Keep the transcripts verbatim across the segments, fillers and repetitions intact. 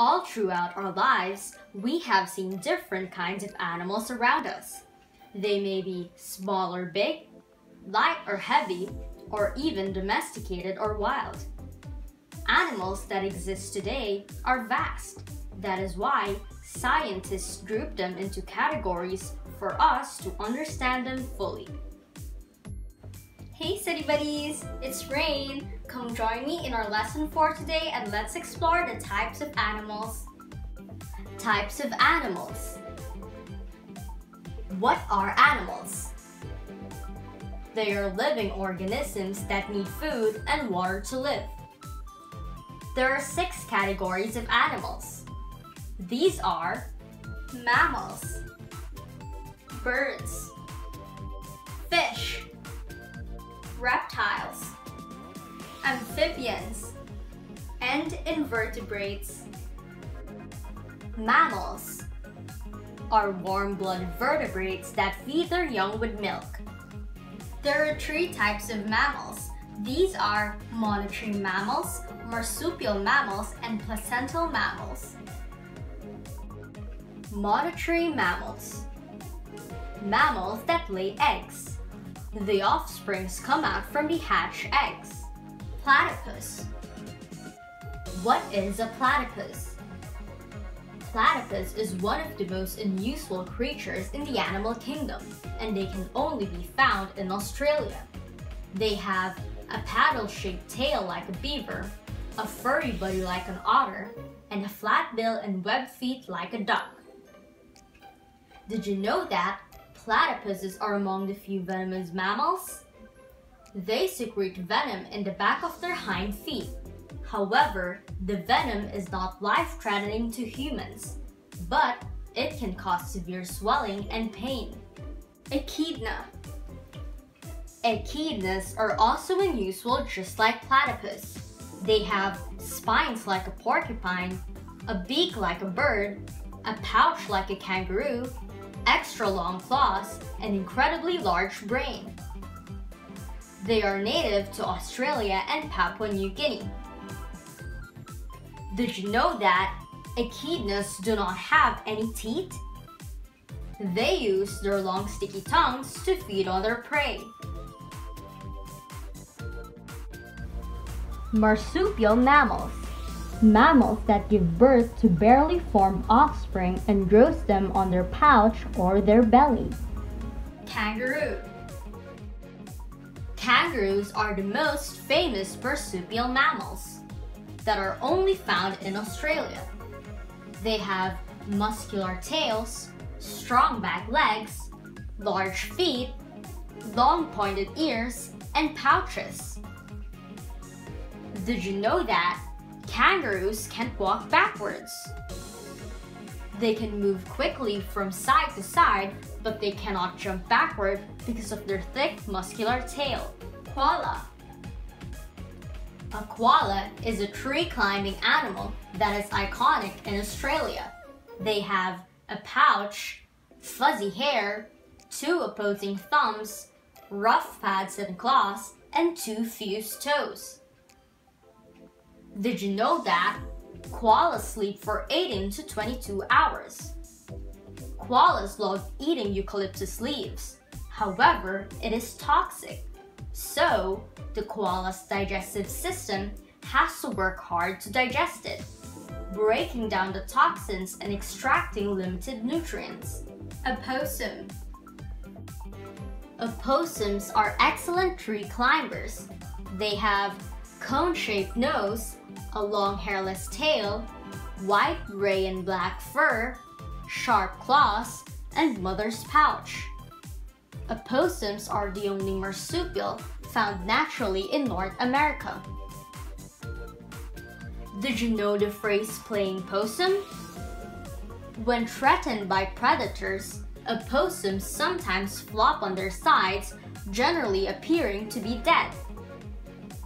All throughout our lives, we have seen different kinds of animals around us. They may be small or big, light or heavy, or even domesticated or wild. Animals that exist today are vast. That is why scientists group them into categories for us to understand them fully. Hey City Buddies, it's Rain! Come join me in our lesson for today and let's explore the types of animals. Types of animals. What are animals? They are living organisms that need food and water to live. There are six categories of animals. These are mammals, birds, fish, reptiles, amphibians, and invertebrates. Mammals are warm-blooded vertebrates that feed their young with milk. There are three types of mammals. These are monotreme mammals, marsupial mammals, and placental mammals. Monotreme mammals. Mammals that lay eggs. The offsprings come out from the hatched eggs. Platypus. What is a platypus? Platypus is one of the most unusual creatures in the animal kingdom, and they can only be found in Australia. They have a paddle-shaped tail like a beaver, a furry body like an otter, and a flat bill and webbed feet like a duck. Did you know that platypuses are among the few venomous mammals? They secrete venom in the back of their hind feet. However, the venom is not life-threatening to humans, but it can cause severe swelling and pain. Echidna. Echidnas are also unusual just like platypus. They have spines like a porcupine, a beak like a bird, a pouch like a kangaroo, extra long claws, and incredibly large brain. They are native to Australia and Papua New Guinea. Did you know that echidnas do not have any teeth? They use their long sticky tongues to feed on their prey. Marsupial mammals. Mammals that give birth to barely formed offspring and roast them on their pouch or their belly. Kangaroo. Kangaroos are the most famous marsupial mammals that are only found in Australia. They have muscular tails, strong back legs, large feet, long pointed ears, and pouches. Did you know that kangaroos can't walk backwards? They can move quickly from side to side, but they cannot jump backward because of their thick, muscular tail. Koala. A koala is a tree-climbing animal that is iconic in Australia. They have a pouch, fuzzy hair, two opposing thumbs, rough pads and claws, and two fused toes. Did you know that koalas sleep for eighteen to twenty-two hours? Koalas love eating eucalyptus leaves. However, it is toxic. So, the koala's digestive system has to work hard to digest it, breaking down the toxins and extracting limited nutrients. Opossum. Opossums are excellent tree climbers. They have cone-shaped nose, a long hairless tail, white, gray, and black fur, sharp claws, and mother's pouch. Opossums are the only marsupial found naturally in North America. Did you know the phrase playing possum? When threatened by predators, opossums sometimes flop on their sides, generally appearing to be dead.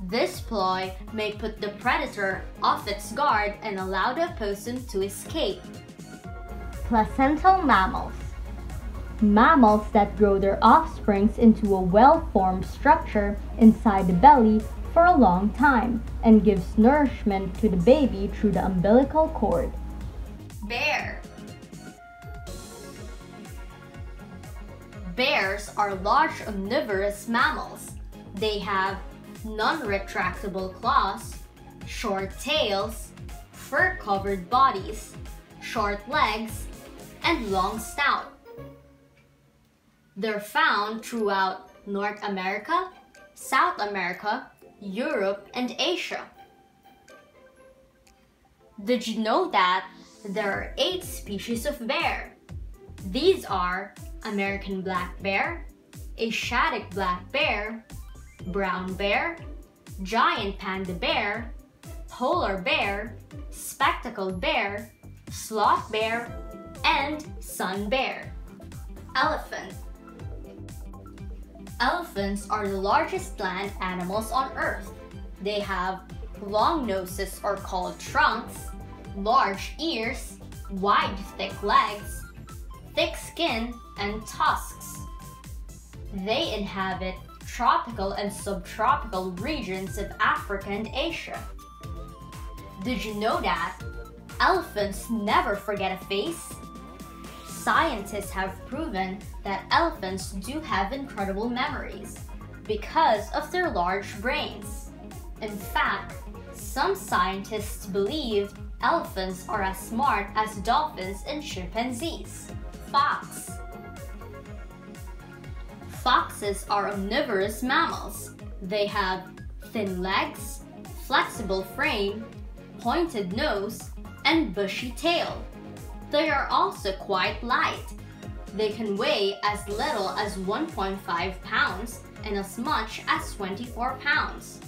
This ploy may put the predator off its guard and allow the opossum to escape. Placental mammals. Mammals that grow their offsprings into a well-formed structure inside the belly for a long time and gives nourishment to the baby through the umbilical cord. Bear. Bears are large omnivorous mammals. They have non-retractable claws, short tails, fur-covered bodies, short legs, and long snout. They're found throughout North America, South America, Europe, and Asia. Did you know that there are eight species of bear? These are American black bear, Asiatic black bear, brown bear, giant panda bear, polar bear, spectacled bear, sloth bear, and sun bear. Elephant. Elephants are the largest land animals on Earth. They have long noses or called trunks, large ears, wide thick legs, thick skin, and tusks. They inhabit tropical and subtropical regions of Africa and Asia. Did you know that elephants never forget a face? Scientists have proven that elephants do have incredible memories because of their large brains. In fact, some scientists believe elephants are as smart as dolphins and chimpanzees. Fox. Foxes are omnivorous mammals. They have thin legs, flexible frame, pointed nose, and bushy tail. They are also quite light. They can weigh as little as one point five pounds and as much as twenty-four pounds.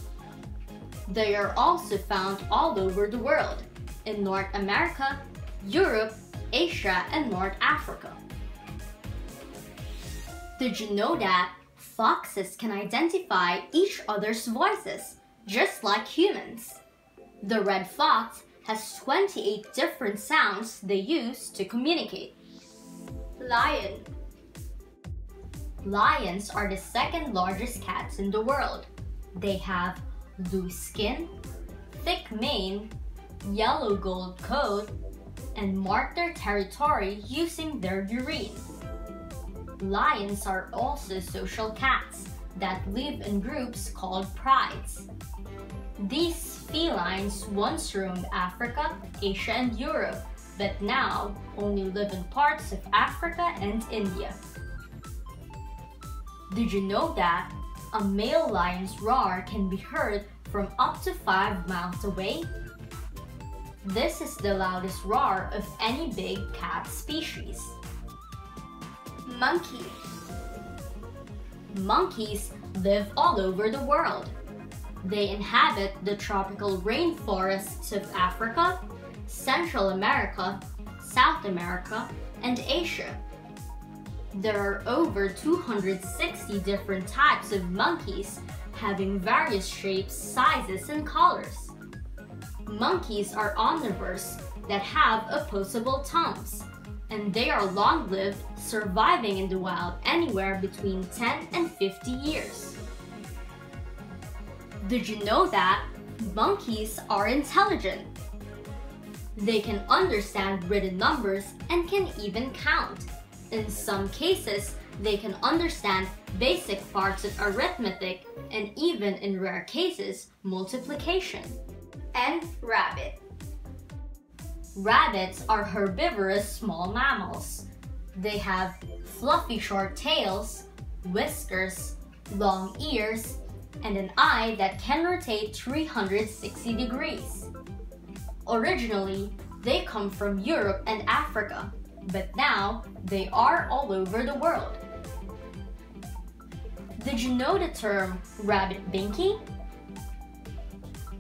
They are also found all over the world, in North America, Europe, Asia, and North Africa. Did you know that foxes can identify each other's voices, just like humans? The red fox has twenty-eight different sounds they use to communicate. Lion. Lions are the second largest cats in the world. They have loose skin, thick mane, yellow gold coat, and mark their territory using their urine. Lions are also social cats that live in groups called prides. These felines once roamed Africa, Asia, and Europe, but now only live in parts of Africa and India. Did you know that a male lion's roar can be heard from up to five miles away? This is the loudest roar of any big cat species. Monkey. Monkeys live all over the world. They inhabit the tropical rainforests of Africa, Central America, South America, and Asia. There are over two hundred sixty different types of monkeys having various shapes, sizes, and colors. Monkeys are omnivores that have opposable tongues, and they are long-lived, surviving in the wild anywhere between ten and fifty years. Did you know that monkeys are intelligent? They can understand written numbers and can even count. In some cases, they can understand basic parts of arithmetic and even, in rare cases, multiplication. And rabbit. Rabbits are herbivorous small mammals. They have fluffy short tails, whiskers, long ears, and an eye that can rotate three hundred sixty degrees. Originally, they come from Europe and Africa, but now they are all over the world. Did you know the term rabbit binky?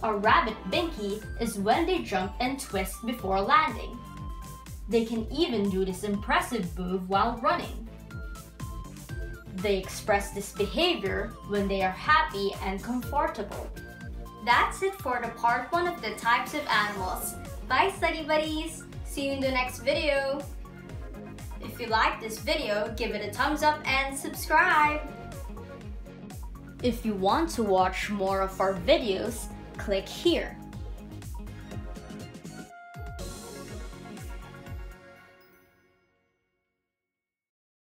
A rabbit binky is when they jump and twist before landing. They can even do this impressive move while running. They express this behavior when they are happy and comfortable. That's it for the part one of the types of animals. Bye, study buddies! See you in the next video! If you like this video, give it a thumbs up and subscribe! If you want to watch more of our videos, click here.